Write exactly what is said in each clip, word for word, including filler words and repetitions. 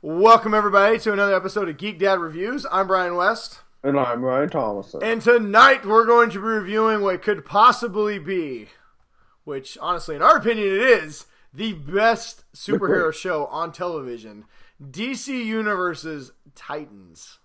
Welcome, everybody, to another episode of Geek Dad Reviews. I'm Brian West. And I'm Ryan Thomason. And tonight we're going to be reviewing what could possibly be, which, honestly, in our opinion, it is the best superhero show on television, D C Universe's Titans.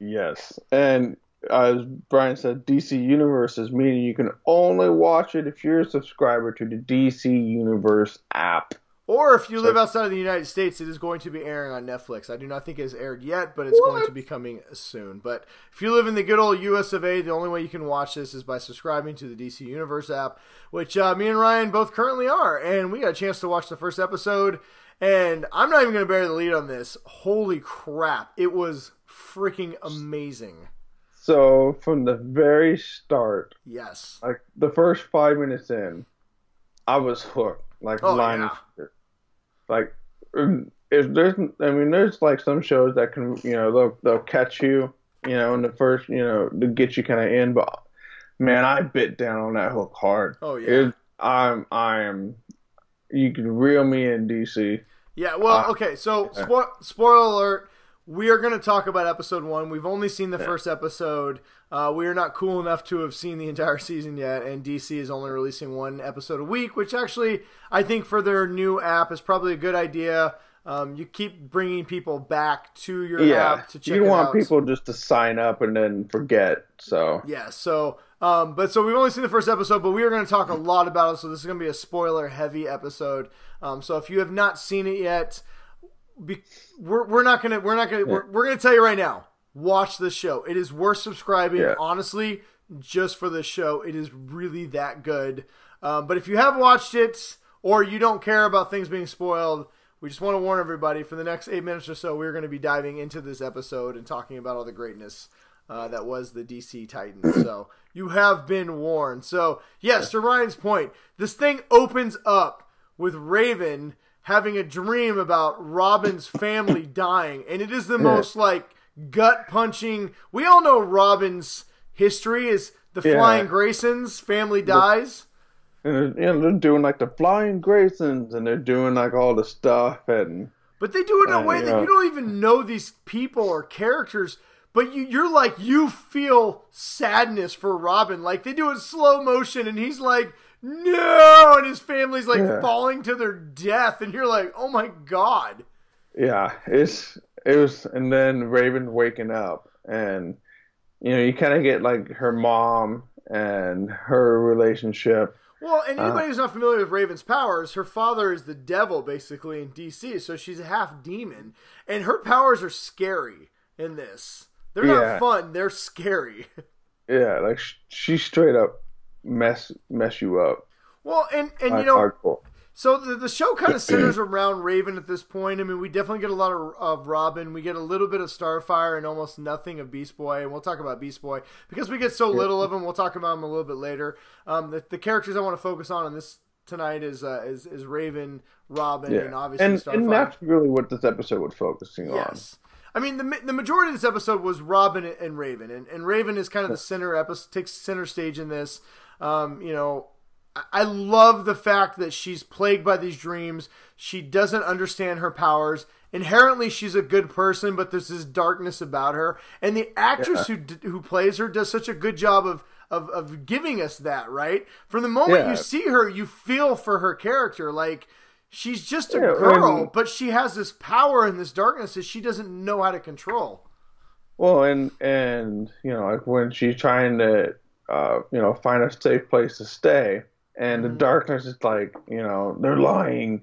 Yes, and as Brian said, D C Universe is meaning you can only watch it if you're a subscriber to the D C Universe app. Or if you so, live outside of the United States, it is going to be airing on Netflix. I do not think it has aired yet, but it's what? going to be coming soon. But if you live in the good old U S of A, the only way you can watch this is by subscribing to the D C Universe app, which uh, me and Ryan both currently are. And we got a chance to watch the first episode, and I'm not even going to bury the lead on this. Holy crap. It was freaking amazing. So from the very start, yes, like the first five minutes in, I was hooked. Like oh, line, yeah. shit. Like if there's, I mean, there's like some shows that can, you know, they'll they'll catch you, you know, in the first, you know, to get you kind of in. But man, I bit down on that hook hard. Oh yeah, it, I'm I'm. You can reel me in, D C. Yeah. Well, uh, okay. So yeah. spo spoiler alert. We are going to talk about episode one. We've only seen the yeah. first episode. Uh, we are not cool enough to have seen the entire season yet, and D C is only releasing one episode a week, which actually I think for their new app is probably a good idea. Um, you keep bringing people back to your yeah. app to check it out. You want people just to sign up and then forget. So yeah, so um, but so we've only seen the first episode, but we are going to talk a lot about it, so this is going to be a spoiler-heavy episode. Um, so if you have not seen it yet, Be, we're we're not gonna we're not gonna yeah. we're, we're gonna tell you right now. Watch this show. It is worth subscribing. Yeah. Honestly, just for this show, it is really that good. Um, but if you have watched it or you don't care about things being spoiled, we just want to warn everybody. For the next eight minutes or so, we're going to be diving into this episode and talking about all the greatness uh, that was the D C Titans. So you have been warned. So yes, to Ryan's point, this thing opens up with Raven having a dream about Robin's family dying. And it is the most, like, gut-punching. We all know Robin's history is the yeah. Flying Graysons. Family dies. And they're, you know, they're doing, like, the Flying Graysons. And they're doing, like, all the stuff. and But they do it in a way that know. you don't even know these people or characters. But you, you're like, you feel sadness for Robin. Like, they do it in slow motion. And he's like, no, and his family's like yeah. falling to their death, and you're like, oh my god. Yeah, it's it was, and then Raven waking up, and you know, you kind of get like her mom and her relationship. Well, and anybody uh, who's not familiar with Raven's powers, her father is the devil basically in D C, so she's a half demon, and her powers are scary in this. They're yeah. not fun; they're scary. Yeah, like she straight up mess mess you up. Well, and and you know, hardcore. so the, the show kind of centers around Raven at this point. I mean, we definitely get a lot of, of Robin. We get a little bit of Starfire and almost nothing of Beast Boy, and we'll talk about Beast Boy because we get so little of him. We'll talk about him a little bit later. Um, the, the characters I want to focus on in this tonight is uh, is is Raven, Robin, yeah. and obviously and, Starfire. And that's really what this episode was focusing on. Yes. I mean, the, the majority of this episode was Robin and Raven, and, and Raven is kind of the center episode, takes center stage in this. Um, you know, I love the fact that she's plagued by these dreams. She doesn't understand her powers. Inherently, she's a good person, but there's this darkness about her. And the actress yeah. who who plays her does such a good job of of, of giving us that, right? From the moment yeah. you see her, you feel for her character, like. She's just a yeah, girl, and, but she has this power and this darkness that she doesn't know how to control. Well, and, and you know, like when she's trying to, uh, you know, find a safe place to stay, and the mm-hmm. darkness is like, you know, they're lying,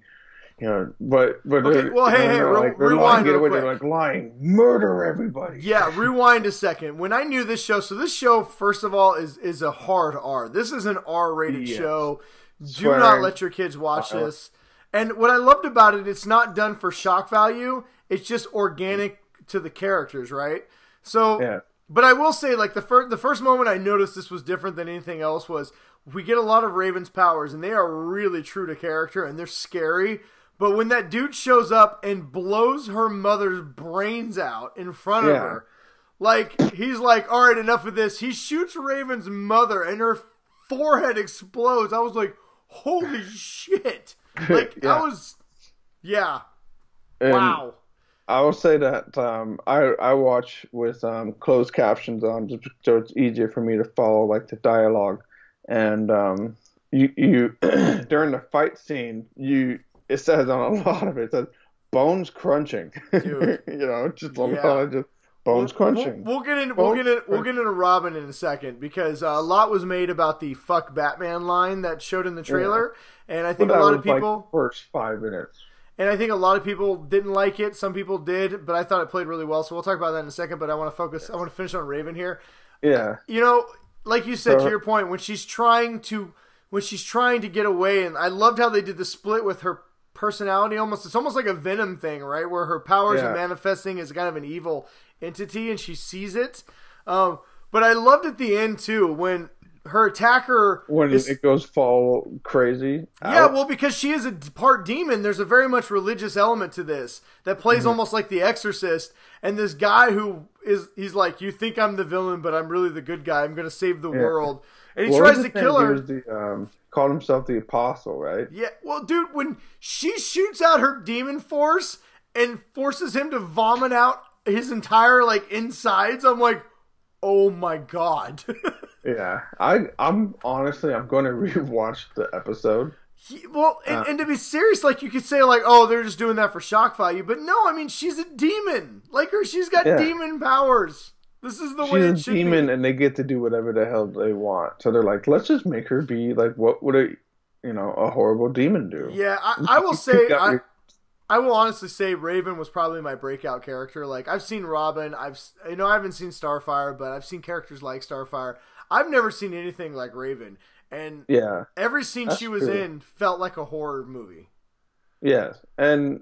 you know, but... but okay, well, hey, hey, re like, rewind real quick. They're like lying, murder everybody. Yeah, rewind a second. When I knew this show, so this show, first of all, is, is a hard R. This is an R-rated yes. show. Do Swearing. not let your kids watch uh-oh. this. And what I loved about it, it's not done for shock value. It's just organic to the characters, right? So, yeah. but I will say, like, the first the first moment I noticed this was different than anything else was we get a lot of Raven's powers, and they are really true to character, and they're scary. But when that dude shows up and blows her mother's brains out in front yeah. of her, like, he's like, all right, enough of this. He shoots Raven's mother, and her forehead explodes. I was like, holy shit. Like, yeah. I was, yeah, and, wow. I will say that um, I I watch with um, closed captions on, so it's easier for me to follow like the dialogue. And um, you you during the fight scene, you it says on a lot of it, it says bones crunching. Dude, you know, just a yeah. lot of just bones we'll, crunching. We'll, we'll get into bones we'll get into, we'll get into Robin in a second, because uh, a lot was made about the "fuck Batman" line that showed in the trailer, yeah. and I think well, a lot of people like the first five minutes. And I think a lot of people didn't like it. Some people did, but I thought it played really well. So we'll talk about that in a second. But I want to focus. I want to finish on Raven here. Yeah. You know, like you said, so, to your point, when she's trying to, when she's trying to get away, and I loved how they did the split with her personality. Almost, it's almost like a Venom thing, right? Where her powers yeah. are manifesting as kind of an evil entity, and she sees it. Um, but I loved at the end too when. Her attacker... When is, it goes fall crazy. Out. Yeah, well, because she is a part demon, there's a very much religious element to this that plays mm-hmm. almost like The Exorcist. And this guy who is... He's like, you think I'm the villain, but I'm really the good guy. I'm going to save the yeah. world. And he well, tries to kill her. He was the, um, called himself the Apostle, right? Yeah, well, dude, when she shoots out her demon force and forces him to vomit out his entire, like, insides, I'm like, oh my God. Yeah, I, I'm honestly, I'm going to rewatch the episode. He, well, and, uh, and to be serious, like you could say like, oh, they're just doing that for shock value. But no, I mean, she's a demon. Like her, she's got yeah. demon powers. This is the she's way it should be. She's a demon and they get to do whatever the hell they want. So they're like, let's just make her be like, what would a, you know, a horrible demon do? Yeah, I, I will say, I, I will honestly say Raven was probably my breakout character. Like I've seen Robin, I've, you know, I haven't seen Starfire, but I've seen characters like Starfire. I've never seen anything like Raven, and yeah, every scene she was true. in felt like a horror movie. Yes, and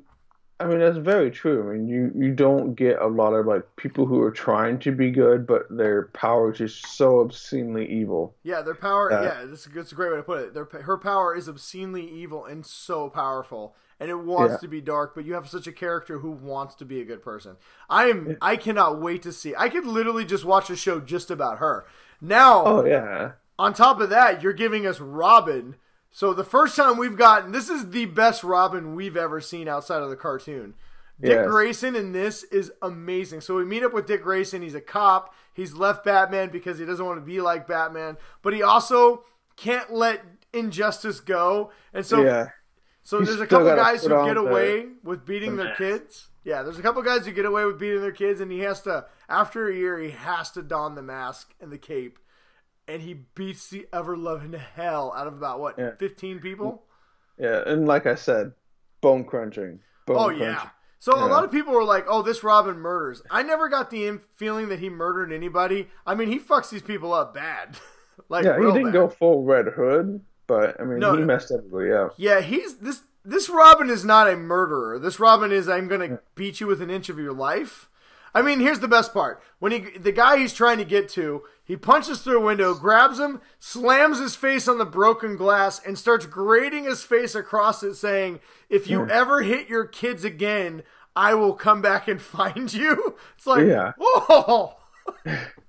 I mean that's very true. I mean you, you don't get a lot of like people who are trying to be good, but their power is just so obscenely evil. Yeah, their power. Uh, yeah, this is a great way to put it. Their her power is obscenely evil and so powerful, and it wants yeah. to be dark. But you have such a character who wants to be a good person. I am. Yeah. I cannot wait to see. I could literally just watch a show just about her. Now, oh, yeah. on top of that, you're giving us Robin. So the first time we've gotten, this is the best Robin we've ever seen outside of the cartoon. Dick yes. Grayson in this is amazing. So we meet up with Dick Grayson. He's a cop. He's left Batman because he doesn't want to be like Batman. But he also can't let injustice go. And so, yeah. so there's a couple guys who get away with beating their kids. Yeah, there's a couple guys who get away with beating their kids, and he has to, after a year, he has to don the mask and the cape, and he beats the ever-loving hell out of about, what, yeah. fifteen people? Yeah, and like I said, bone crunching. Bone oh, crunching. yeah. So yeah. a lot of people were like, oh, this Robin murders. I never got the feeling that he murdered anybody. I mean, he fucks these people up bad. like, yeah, he didn't bad. go full Red Hood, but, I mean, no, he no. messed everybody up. Yeah, he's... this. This Robin is not a murderer. This Robin is, I'm going to beat you with an inch of your life. I mean, here's the best part. When he, the guy he's trying to get to, he punches through a window, grabs him, slams his face on the broken glass, and starts grating his face across it saying, if you yeah. ever hit your kids again, I will come back and find you. It's like, yeah. whoa.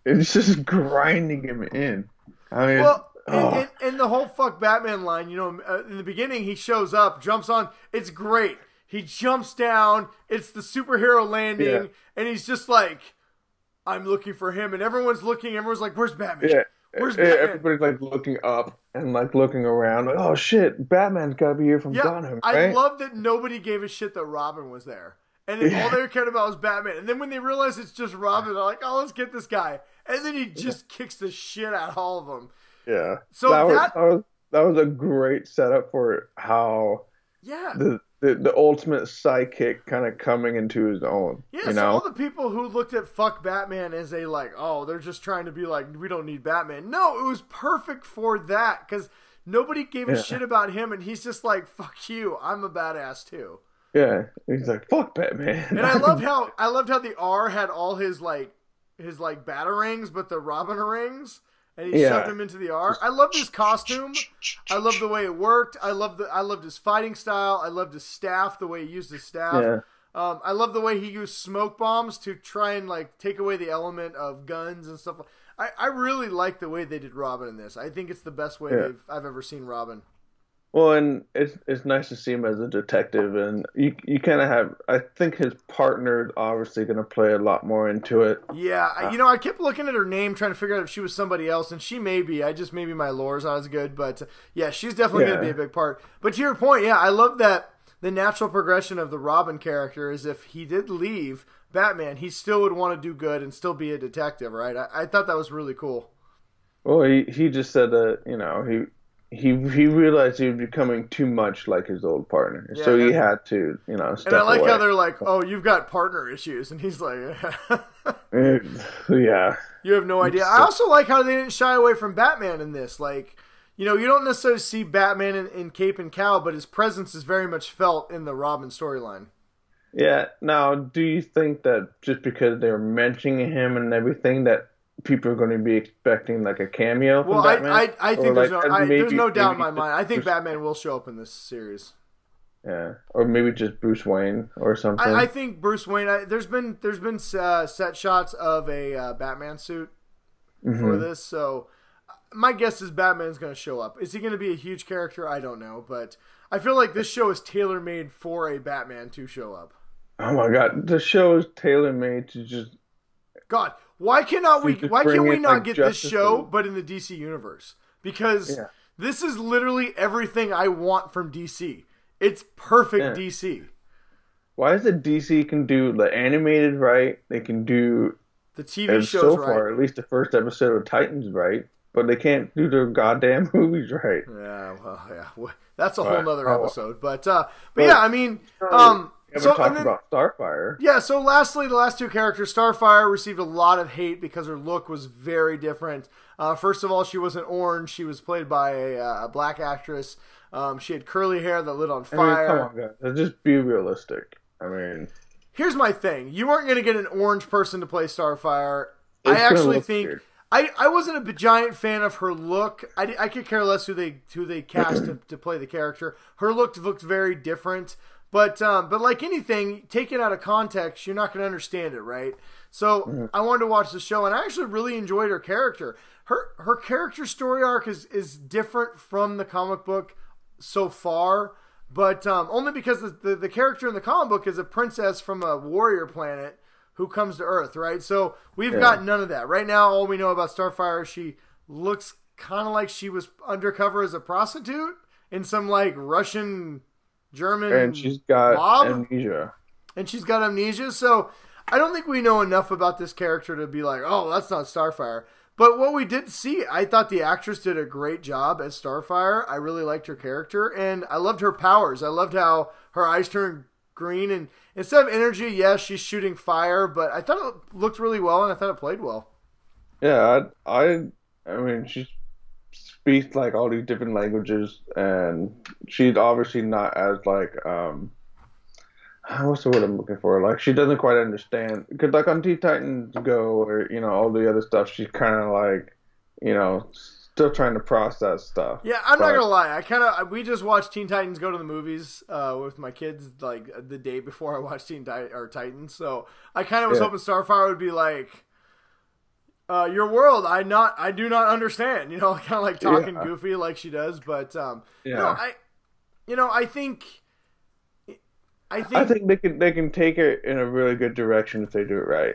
It's just grinding him in. I mean... Well, Oh. And, and, and the whole fuck Batman line, you know, uh, in the beginning he shows up, jumps on, it's great. He jumps down, it's the superhero landing, yeah. and he's just like, I'm looking for him. And everyone's looking, everyone's like, where's Batman? Yeah. Where's Batman? Everybody's like looking up and like looking around, like, oh shit, Batman's gotta be here from yeah, Donham, right? I love that nobody gave a shit that Robin was there. And then yeah. all they cared about was Batman. And then when they realize it's just Robin, they're like, oh, let's get this guy. And then he just yeah. kicks the shit out of all of them. Yeah, so that was, that... That, was, that was a great setup for how yeah the the, the ultimate sidekick kind of coming into his own. Yeah, you so know? all the people who looked at fuck Batman as a like, oh, they're just trying to be like, we don't need Batman. No, it was perfect for that because nobody gave a yeah. shit about him, and he's just like, fuck you, I'm a badass too. Yeah, he's like, fuck Batman. And I loved how I loved how the R had all his like his like Batarangs, but the Robin-a-rings. And he yeah. shoved him into the R. I loved his costume. I loved the way it worked. I loved the I loved his fighting style. I loved his staff, the way he used his staff. Yeah. Um, I loved the way he used smoke bombs to try and like take away the element of guns and stuff. I I really like the way they did Robin in this. I think it's the best way yeah. they've, I've ever seen Robin. Well, and it's it's nice to see him as a detective, and you you kind of have. I think his partner is obviously going to play a lot more into it. Yeah, uh, you know, I kept looking at her name, trying to figure out if she was somebody else, and she may be. I just maybe my lore's not as good, but yeah, she's definitely yeah. going to be a big part. But to your point, yeah, I love that the natural progression of the Robin character is if he did leave Batman, he still would want to do good and still be a detective, right? I, I thought that was really cool. Well, he he just said that you know he. He he realized he was becoming too much like his old partner, yeah, so he had to, you know, step away. And I like away. how they're like, "Oh, you've got partner issues," and he's like, "Yeah, you have no idea." I also like how they didn't shy away from Batman in this. Like, you know, you don't necessarily see Batman in, in Cape and Cow, but his presence is very much felt in the Robin storyline. Yeah. Now, do you think that just because they're mentioning him and everything that people are going to be expecting like a cameo from well, Batman? I, I, I think there's, like, no, I, maybe, there's no doubt in my mind. I think Batman will show up in this series. Yeah, or maybe just Bruce Wayne or something. I, I think Bruce Wayne. I, there's been there's been uh, set shots of a uh, Batman suit mm-hmm. for this, so my guess is Batman's going to show up. Is he going to be a huge character? I don't know, but I feel like this show is tailor made for a Batman to show up. Oh my God, the show is tailor made to just God. Why cannot we? Why can we not get this show, but in the D C universe? Because yeah. this is literally everything I want from D C. It's perfect yeah. D C. Why is it D C can do the animated right? They can do the T V shows so far, right. at least the first episode of Titans right, but they can't do their goddamn movies right. Yeah, well, yeah, well, that's a whole nother oh. episode. But uh, but, but yeah, I mean. Um, So, we talked about Starfire. Yeah, so lastly, the last two characters, Starfire received a lot of hate because her look was very different. Uh, first of all, she wasn't orange. She was played by a, a black actress. Um, she had curly hair that lit on fire. I mean, come on, guys. Just be realistic. I mean... Here's my thing. You weren't going to get an orange person to play Starfire. I actually think... Weird. I, I wasn't a giant fan of her look. I, I could care less who they who they cast to, to play the character. Her look looked very different. But um, but like anything, taken out of context, you're not going to understand it, right? So mm-hmm. I wanted to watch the show, and I actually really enjoyed her character. Her her character story arc is, is different from the comic book so far, but um, only because the, the, the character in the comic book is a princess from a warrior planet who comes to Earth, right? So we've yeah. got none of that. Right now, all we know about Starfire, she looks kind of like she was undercover as a prostitute in some like Russian... German and she's got mob. amnesia. And she's got amnesia. So I don't think we know enough about this character to be like, oh, that's not Starfire. But what we did see, I thought the actress did a great job as Starfire. I really liked her character. And I loved her powers. I loved how her eyes turned green. And instead of energy, yes, yeah, she's shooting fire. But I thought it looked really well, and I thought it played well. Yeah, I, I, I mean, she's... speaks like all these different languages, and she's obviously not as like um what's the word I'm looking for, like she doesn't quite understand, because like on Teen Titans Go or you know all the other stuff, she's kind of like you know still trying to process stuff. Yeah, I'm but, not gonna lie, I kind of we just watched Teen Titans Go to the movies uh with my kids like the day before I watched Teen Titan or Titans, so I kind of was yeah. hoping Starfire would be like, Uh, your world, I not, I do not understand. You know, kind of like talking yeah. goofy like she does, but um, yeah. no, I, you know, I think, I think, I think they can they can take it in a really good direction if they do it right.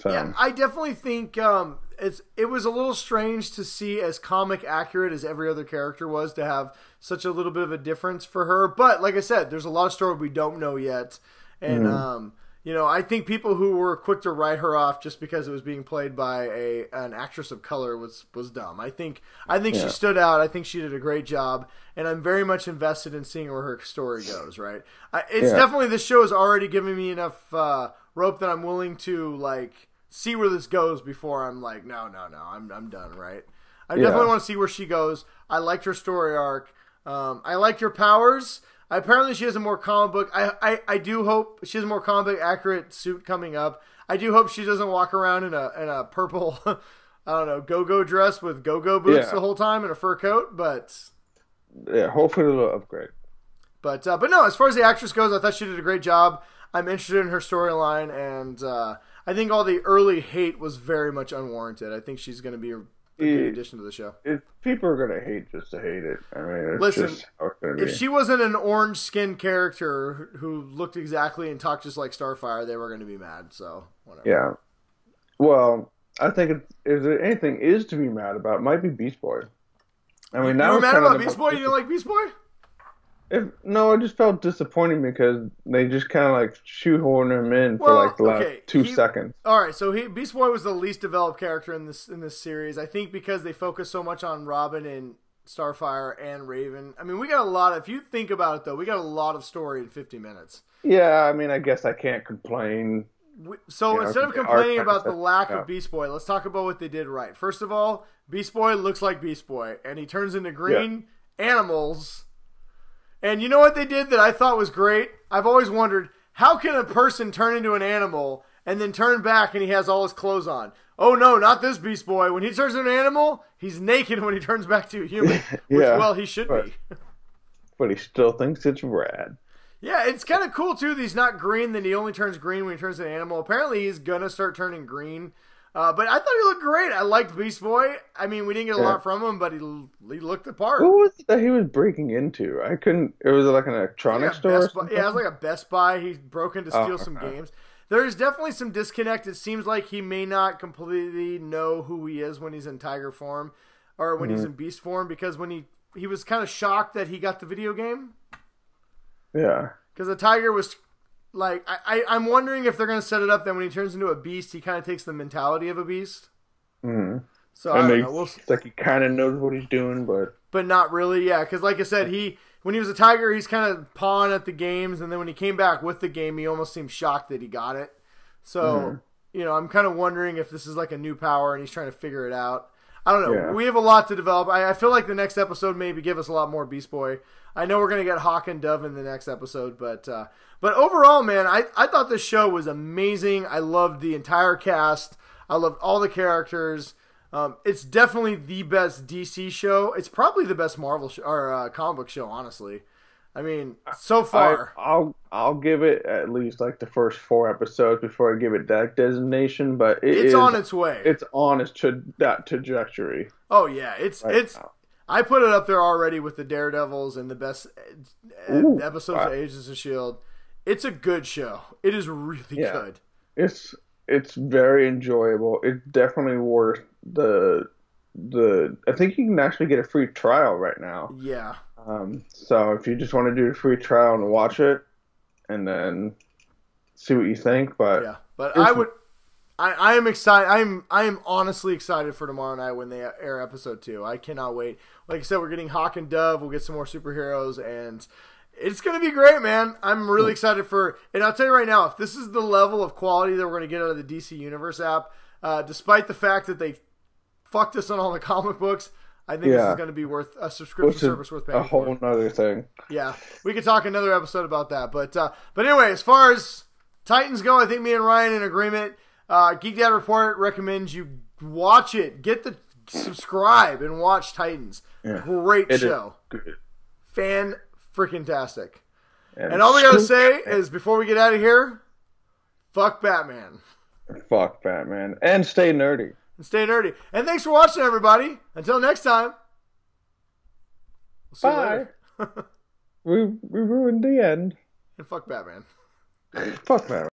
So. Yeah, I definitely think um, it's it was a little strange to see as comic accurate as every other character was to have such a little bit of a difference for her. But like I said, there's a lot of story we don't know yet, and mm-hmm. um. You know, I think people who were quick to write her off just because it was being played by a an actress of color was was dumb. I think I think yeah. she stood out. I think she did a great job, and I'm very much invested in seeing where her story goes. Right? I, it's yeah. definitely this show is already giving me enough uh, rope that I'm willing to like see where this goes before I'm like, no, no, no, I'm I'm done. Right? I yeah. definitely want to see where she goes. I liked her story arc. Um, I liked her powers. Apparently she has a more comic book. I, I, I do hope she has a more comic book accurate suit coming up. I do hope she doesn't walk around in a in a purple, I don't know, go-go dress with go-go boots yeah. the whole time and a fur coat. But yeah, hopefully it'll upgrade. But uh, but no, as far as the actress goes, I thought she did a great job. I'm interested in her storyline, and uh, I think all the early hate was very much unwarranted. I think she's going to be good addition to the show. If people are gonna hate just to hate it. I mean, it's listen, just how it's gonna be. If she wasn't an orange skinned character who looked exactly and talked just like Starfire, they were gonna be mad. So whatever. Yeah. Well, I think if, if there anything is to be mad about, it might be Beast Boy. I mean, you now were mad about Beast Boy. You didn't like Beast Boy? If, no, I just felt disappointed because they just kind of like shoehorned him in well, for like the okay. last two he, seconds. All right, so he, Beast Boy was the least developed character in this in this series, I think, because they focus so much on Robin and Starfire and Raven. I mean, we got a lot of, if you think about it though, we got a lot of story in fifty minutes. Yeah, I mean, I guess I can't complain. We, so yeah, instead of complaining about the lack yeah. of Beast Boy, let's talk about what they did right. First of all, Beast Boy looks like Beast Boy, and he turns into green yeah. animals. And you know what they did that I thought was great? I've always wondered, how can a person turn into an animal and then turn back and he has all his clothes on? Oh, no, not this Beast Boy. When he turns into an animal, he's naked when he turns back to a human, which, yeah, well, he should but, be. But he still thinks it's rad. Yeah, it's kind of cool, too, that he's not green, then he only turns green when he turns into an animal. Apparently, he's going to start turning green. Uh, but I thought he looked great. I liked Beast Boy. I mean, we didn't get a yeah. lot from him, but he, he looked the part. What was it that he was breaking into? I couldn't. It was like an electronics store. Best Buy, yeah, it was like a Best Buy. He broke in to steal oh, some okay. games. There's definitely some disconnect. It seems like he may not completely know who he is when he's in tiger form, or when mm-hmm. he's in beast form, because when he he was kind of shocked that he got the video game. Yeah, because the tiger was. Like, I, I, I'm wondering if they're going to set it up that when he turns into a beast, he kind of takes the mentality of a beast. Mm. So, I, I don't know. We'll... It's like he kind of knows what he's doing, but... But not really, yeah. Because, like I said, he when he was a tiger, he's kind of pawing at the games. And then when he came back with the game, he almost seemed shocked that he got it. So, mm. you know, I'm kind of wondering if this is like a new power and he's trying to figure it out. I don't know. Yeah. We have a lot to develop. I, I feel like the next episode maybe give us a lot more Beast Boy. I know we're going to get Hawk and Dove in the next episode, but uh, but overall, man, I, I thought this show was amazing. I loved the entire cast. I loved all the characters. Um, it's definitely the best D C show. It's probably the best Marvel show, or uh, comic book show, honestly. I mean, so far. I, I'll I'll give it at least like the first four episodes before I give it that designation, but it it's is, on its way. It's on its to that trajectory. Oh yeah, it's right it's. Now. I put it up there already with the Daredevils and the best Ooh, episodes wow. of Agents of S H I E L D. It's a good show. It is really yeah. good. It's it's very enjoyable. It's definitely worth the the. I think you can actually get a free trial right now. Yeah. Um. So if you just want to do a free trial and watch it, and then see what you think, but yeah. But I would. I, I am excited. I'm I am honestly excited for tomorrow night when they air episode two. I cannot wait. Like I said, we're getting Hawk and Dove. We'll get some more superheroes, and it's gonna be great, man. I'm really excited for. And I'll tell you right now, if this is the level of quality that we're gonna get out of the D C Universe app, uh, despite the fact that they fucked us on all the comic books, I think yeah. this is gonna be worth a subscription service worth paying. A whole for. Other thing. Yeah, we could talk another episode about that. But uh, but anyway, as far as Titans go, I think me and Ryan in agreement. Uh, Geek Dad Report recommends you watch it. Get the subscribe and watch Titans. Yeah. Great it show. Fan freaking tastic. And, and all we gotta say is before we get out of here, fuck Batman. Fuck Batman. And stay nerdy. And stay nerdy. And thanks for watching, everybody. Until next time. We'll see Bye. You later. we we ruined the end. And fuck Batman. Fuck Batman.